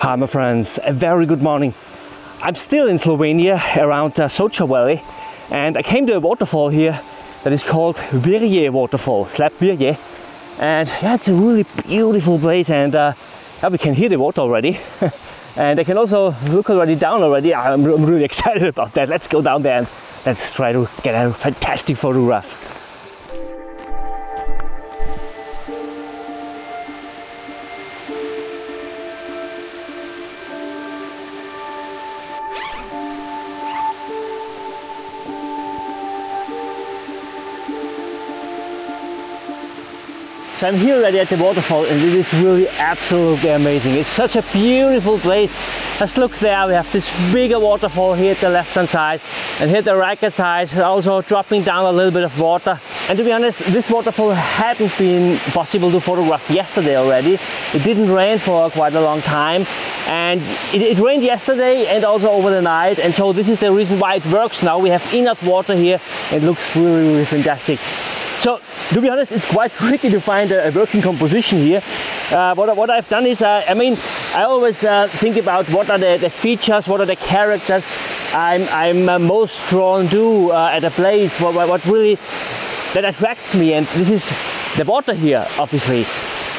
Hi my friends, a very good morning. I'm still in Slovenia around Soča Valley, and I came to a waterfall here that is called Virje waterfall, Slap Virje, and yeah, it's a really beautiful place, and yeah, we can hear the water already. And I can also look already down already. I'm really excited about that. Let's go down there and let's try to get a fantastic photograph. So I'm here already at the waterfall, and it is really absolutely amazing. It's such a beautiful place. Just look there, we have this bigger waterfall here at the left hand side, and here at the right hand side also dropping down a little bit of water. And to be honest, this waterfall hadn't been possible to photograph yesterday already. It didn't rain for quite a long time, and it rained yesterday and also over the night, and so this is the reason why it works now. We have enough water here, and it looks really, really fantastic. So, to be honest, it's quite tricky to find a working composition here. What I've done is, I always think about what are the features, what are the characters I'm most drawn to at a place, what really that attracts me, and this is the water here, obviously.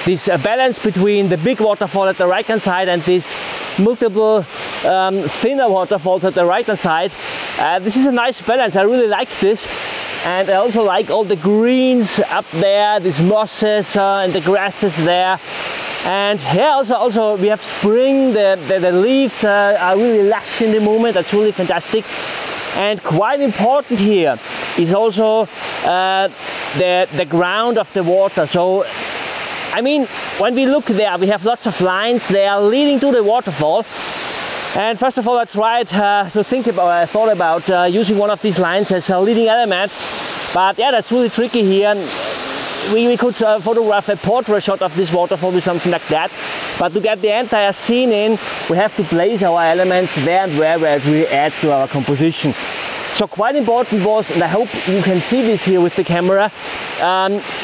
This balance between the big waterfall at the right hand side and this multiple thinner waterfalls at the right hand side. This is a nice balance, I really like this. And I also like all the greens up there, these mosses and the grasses there. And here also we have spring, the leaves are really lush in the moment, that's really fantastic. And quite important here is also the ground of the water. So, I mean, when we look there, we have lots of lines, they are leading to the waterfall. And first of all, I tried I thought about using one of these lines as a leading element, but yeah, that's really tricky here. We could photograph a portrait shot of this waterfall with something like that, but to get the entire scene in, we have to place our elements there and where it really adds to our composition. So quite important was, and I hope you can see this here with the camera,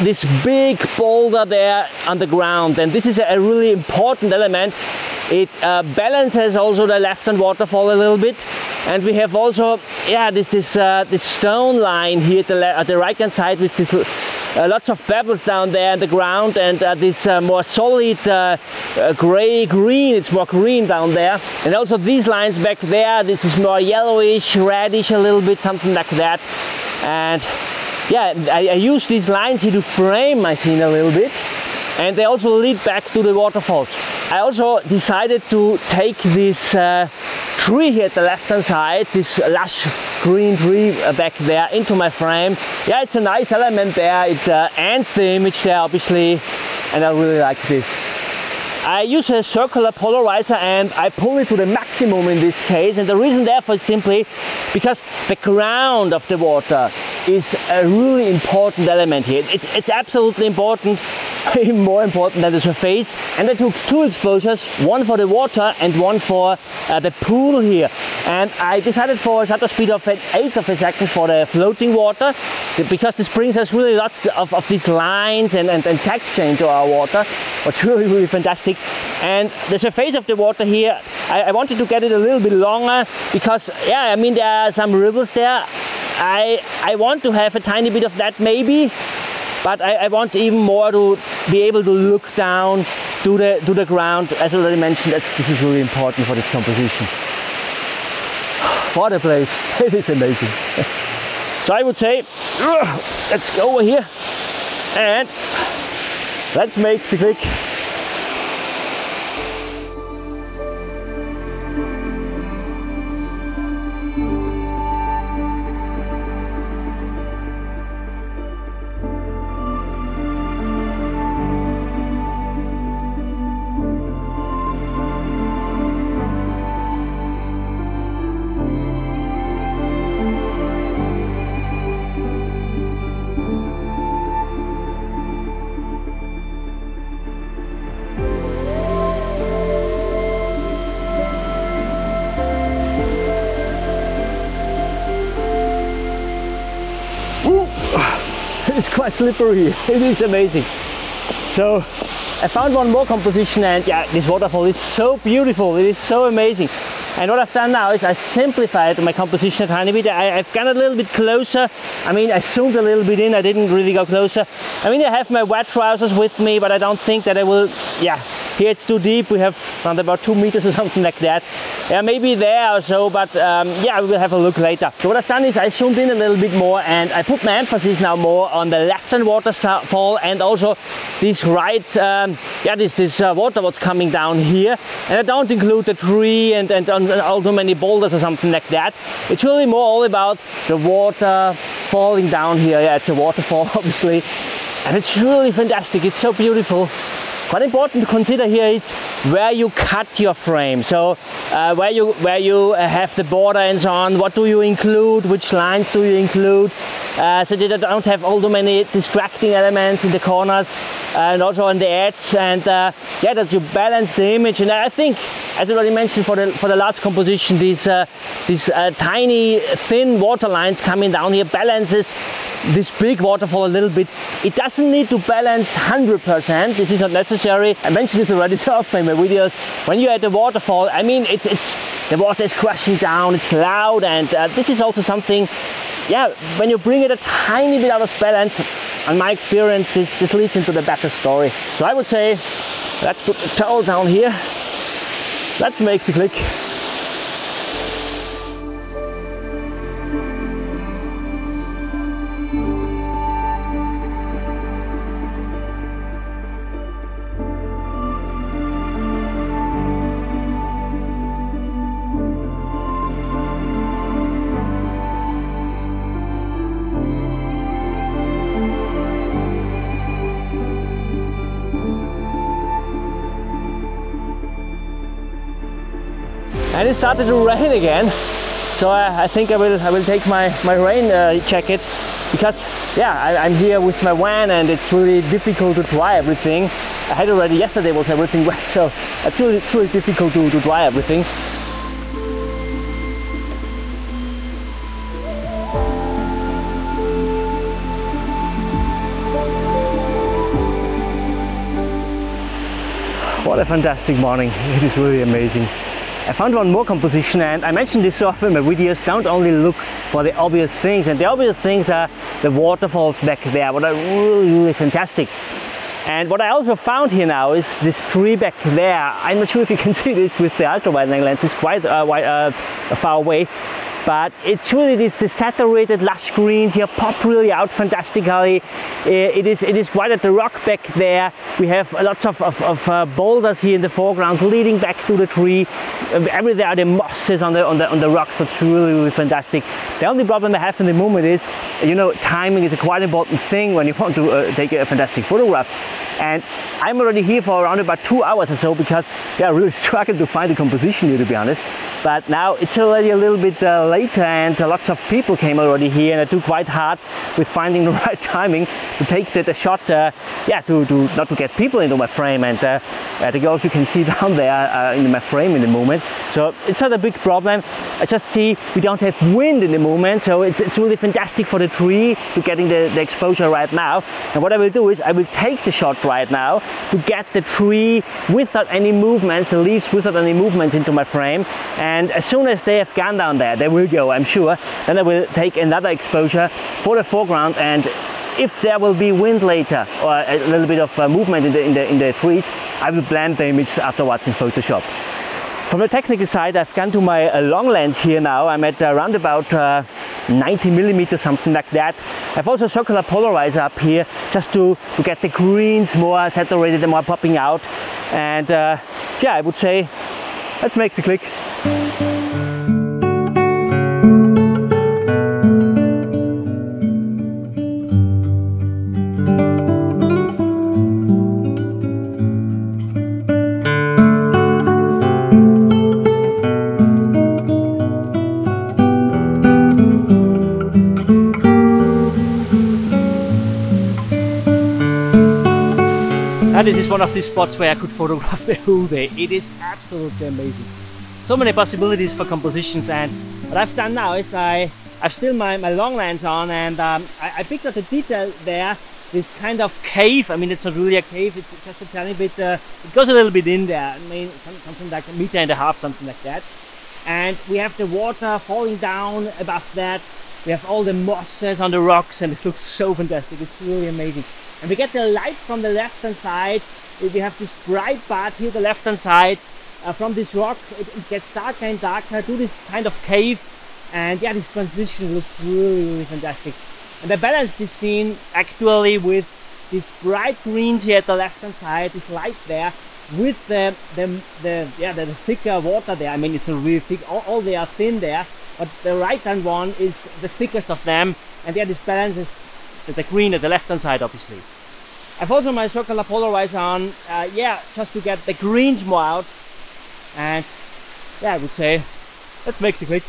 this big boulder there on the ground, and this is a really important element. It balances also the left-hand waterfall a little bit, and we have also, yeah, this stone line here at the right-hand side with lots of pebbles down there on the ground, and this more solid grey-green, it's more green down there, and also these lines back there, this is more yellowish, reddish a little bit, something like that. And yeah, I use these lines here to frame my scene a little bit, and they also lead back to the waterfalls. I also decided to take this tree here at the left hand side, this lush green tree back there into my frame. Yeah, it's a nice element there, it ends the image there obviously, and I really like this. I use a circular polarizer and I pull it to the maximum in this case, and the reason therefore is simply because the ground of the water is a really important element here. It's absolutely important. More important than the surface, and I took two exposures, one for the water and one for the pool here, and I decided for a shutter speed of an 1/8 of a second for the floating water, because this brings us really lots of these lines and texture into our water, which really, really fantastic. And the surface of the water here, I wanted to get it a little bit longer, because yeah, I mean, there are some ripples there, I want to have a tiny bit of that maybe, but I want even more to be able to look down to the ground. As I already mentioned, this is really important for this composition. What a place, it is amazing. So I would say, let's go over here and let's make the click. It's quite slippery, it is amazing. So I found one more composition, and yeah, this waterfall is so beautiful, it is so amazing. And what I've done now is I simplified my composition a tiny bit. I've gone a little bit closer. I mean, I zoomed a little bit in, I didn't really go closer. I mean, I have my wet trousers with me, but I don't think that I will, yeah, here it's too deep. We have around about 2 meters or something like that. Yeah, maybe there or so, but yeah, we will have a look later. So what I've done is I zoomed in a little bit more, and I put my emphasis now more on the left-hand waterfall, and also this right, yeah, this water what's coming down here. And I don't include the tree and on all too many boulders or something like that. It's really more all about the water falling down here. Yeah, it's a waterfall obviously, and it's really fantastic, it's so beautiful. Quite important to consider here is where you cut your frame, so where you have the border and so on. What do you include, which lines do you include, so that you don't have all too many distracting elements in the corners and also on the edge, and yeah, that you balance the image. And I think, as I already mentioned for the last composition, these tiny thin water lines coming down here balances this big waterfall a little bit. It doesn't need to balance 100%, this is not necessary. I mentioned this already so often in my videos. When you're at the waterfall, I mean, the water is crashing down, it's loud, and this is also something, yeah, when you bring it a tiny bit out of balance, in my experience, this leads into the better story. So I would say, let's put the towel down here, let's make the click. And it started to rain again, so I think I will take my rain jacket, because yeah, I'm here with my van and it's really difficult to dry everything. I had already yesterday was everything wet, so it's really difficult to dry everything. What a fantastic morning, it is really amazing. I found one more composition, and I mentioned this so often in my videos, don't only look for the obvious things, and the obvious things are the waterfalls back there, what are really, really fantastic. And what I also found here now is this tree back there. I'm not sure if you can see this with the ultra wide lens, it's quite far away, but it's really this saturated lush greens here pop really out fantastically. It is quite at the rock back there. We have lots of boulders here in the foreground leading back to the tree. Everywhere are the mosses on the rocks. That's really, really fantastic. The only problem I have in the moment is, you know, timing is a quite important thing when you want to take a fantastic photograph. And I'm already here for around about 2 hours or so, because yeah, I really struggled to find a composition here, to be honest. But now it's already a little bit later, and lots of people came already here, and I do quite hard with finding the right timing to take the shot, yeah, not to get people into my frame. And the girls you can see down there in my frame in the moment, so it's not a big problem. I just see we don't have wind in the moment, so it's really fantastic for the tree to getting the exposure right now. And what I will do is I will take the shot right now to get the tree without any movements, the leaves without any movements into my frame, and as soon as they have gone down there, they will go, I'm sure. Then I will take another exposure for the foreground, and if there will be wind later or a little bit of movement in the trees, I will blend the image afterwards in Photoshop. From the technical side, I've gone to my long lens here now. I'm at around about 90mm, something like that. I've also circular polarizer up here, just to get the greens more saturated and more popping out. And yeah, I would say, let's make the click. This is one of these spots where I could photograph the whole day. It is absolutely amazing. So many possibilities for compositions, and what I've done now is I've still my long lens on, and I picked up the detail there this kind of cave. I mean, it's not really a cave, it's just a tiny bit, it goes a little bit in there, I mean, something like 1.5 meters, something like that. And we have the water falling down above that. We have all the mosses on the rocks, and this looks so fantastic. It's really amazing. And we get the light from the left-hand side. We have this bright part here, the left-hand side. From this rock, it gets darker and darker to this kind of cave. And yeah, this transition looks really, really fantastic. And I balanced this scene actually with these bright greens here at the left-hand side, this light there, with the thicker water there. I mean, it's a really thick, all they are thin there, but the right-hand one is the thickest of them, and yeah, this balances the green at the left-hand side, obviously. I've also my circular polarizer on, yeah, just to get the greens more out, and yeah, I would say, let's make the click.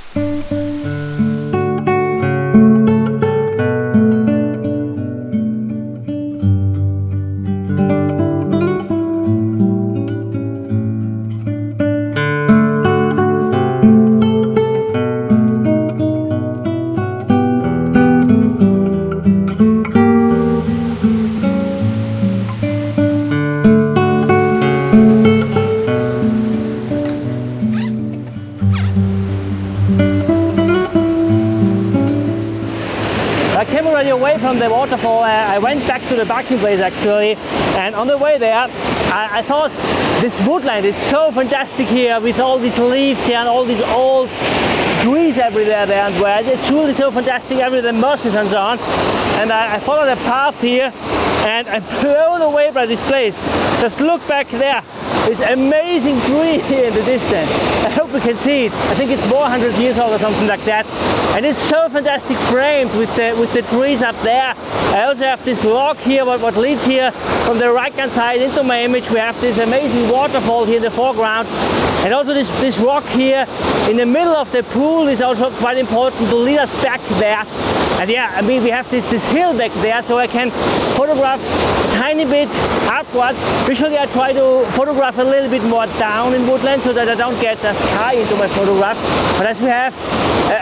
From the waterfall, I went back to the parking place actually, and on the way there I thought this woodland is so fantastic here with all these leaves here and all these old trees everywhere there, and where it's really so fantastic, everywhere the mosses and so on. And I followed the path here, and I'm blown away by this place. Just look back there, this amazing tree here in the distance. I hope you can see it. I think it's 400 years old or something like that. And it's so fantastic framed with the trees up there. I also have this log here, what leads here from the right-hand side into my image. We have this amazing waterfall here in the foreground. And also this rock here in the middle of the pool is also quite important to lead us back there. And yeah, I mean, we have this hill back there, so I can photograph a tiny bit upwards. Usually I try to photograph a little bit more down in woodland so that I don't get a sky into my photograph. But as we have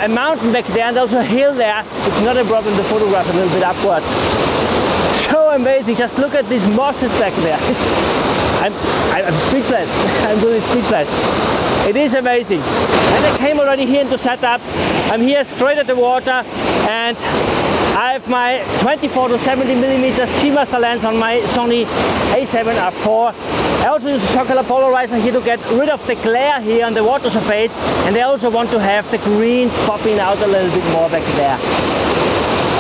a mountain back there and also a hill there, it's not a problem to photograph a little bit upwards. So amazing, just look at these mosses back there. I'm speechless, I'm really speechless. It is amazing. And I came already here into setup. I'm here straight at the water, and I have my 24-70mm G-Master lens on my Sony A7R 4. I also use a circular polarizer here to get rid of the glare here on the water surface, and I also want to have the greens popping out a little bit more back there.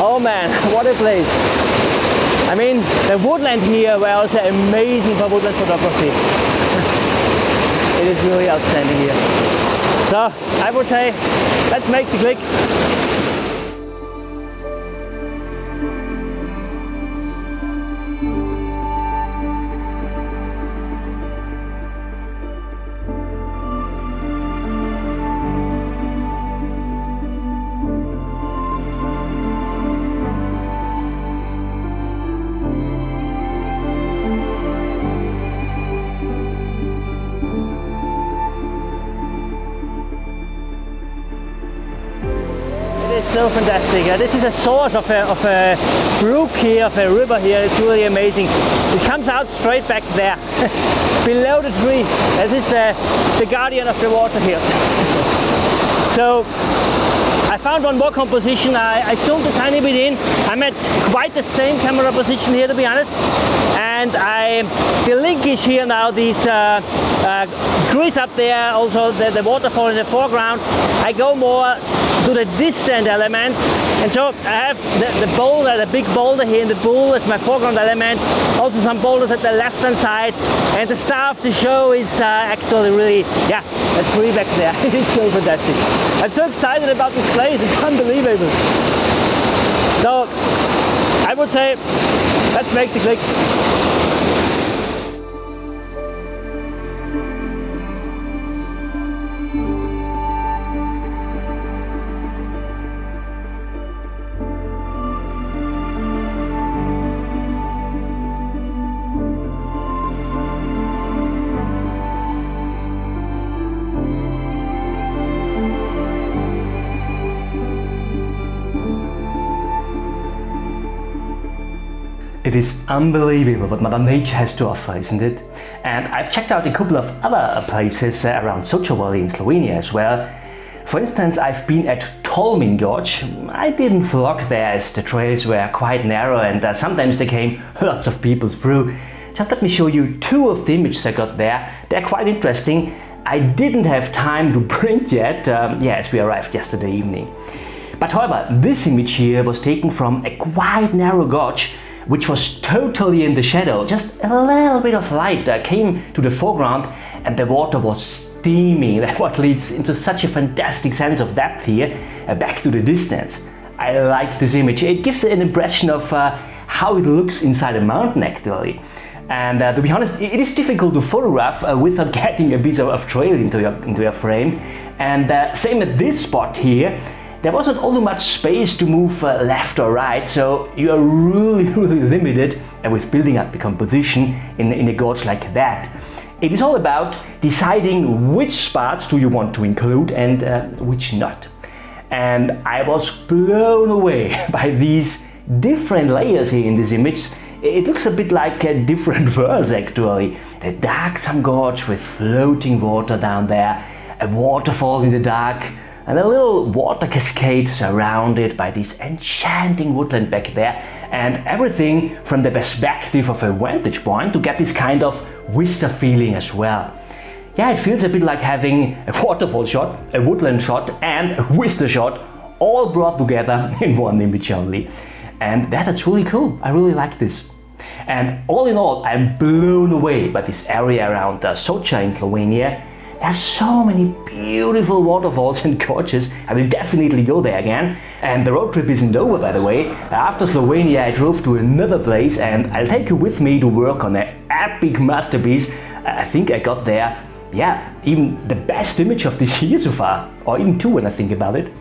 Oh man, what a place. I mean, the woodland here were also amazing for woodland photography. It is really outstanding here. So I would say, let's make the click. So fantastic. This is a source of a brook here, of a river here. It's really amazing. It comes out straight back there, below the tree. This is the guardian of the water here. So I found one more composition. I zoomed a tiny bit in. I'm at quite the same camera position here, to be honest. And I'm delinking here now these trees up there, also the waterfall in the foreground. I go more to the distant elements, and so I have the boulder, the big boulder here in the pool as my foreground element, also some boulders at the left hand side, and the star of the show is actually really, yeah, a tree back there. It's so fantastic. I'm so excited about this place, it's unbelievable. So I would say, let's make the click. It is unbelievable what Mother Nature has to offer, isn't it? And I've checked out a couple of other places around Sočo Valley in Slovenia as well. For instance, I've been at Tolmin Gorge. I didn't vlog there as the trails were quite narrow and sometimes there came lots of people through. Just let me show you two of the images I got there. They're quite interesting. I didn't have time to print yet, as we arrived yesterday evening. But however, this image here was taken from a quite narrow gorge, which was totally in the shadow. Just a little bit of light came to the foreground and the water was steaming. That's what leads into such a fantastic sense of depth here, back to the distance. I like this image. It gives an impression of how it looks inside a mountain actually. And to be honest, it is difficult to photograph without getting a piece of trail into your frame. And same at this spot here. There wasn't all too much space to move left or right, so you are really limited with building up the composition in a gorge like that. It is all about deciding which parts do you want to include and which not. And I was blown away by these different layers here in this image. It looks a bit like different worlds actually. The darksome gorge with floating water down there, a waterfall in the dark, and a little water cascade surrounded by this enchanting woodland back there, and everything from the perspective of a vantage point to get this kind of vista feeling as well. Yeah, it feels a bit like having a waterfall shot, a woodland shot and a vista shot all brought together in one image only. And that's really cool. I really like this. And all in all, I'm blown away by this area around Sočo in Slovenia. There's so many beautiful waterfalls and gorges. I will definitely go there again. And the road trip isn't over, by the way. After Slovenia, I drove to another place and I'll take you with me to work on an epic masterpiece. I think I got there, yeah, even the best image of this year so far, or even two when I think about it.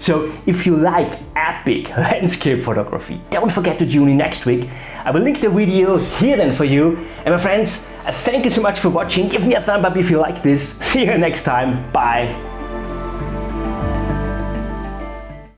So if you like epic landscape photography, don't forget to tune in next week. I will link the video here then for you. And my friends, thank you so much for watching. Give me a thumb up if you like this. See you next time. Bye.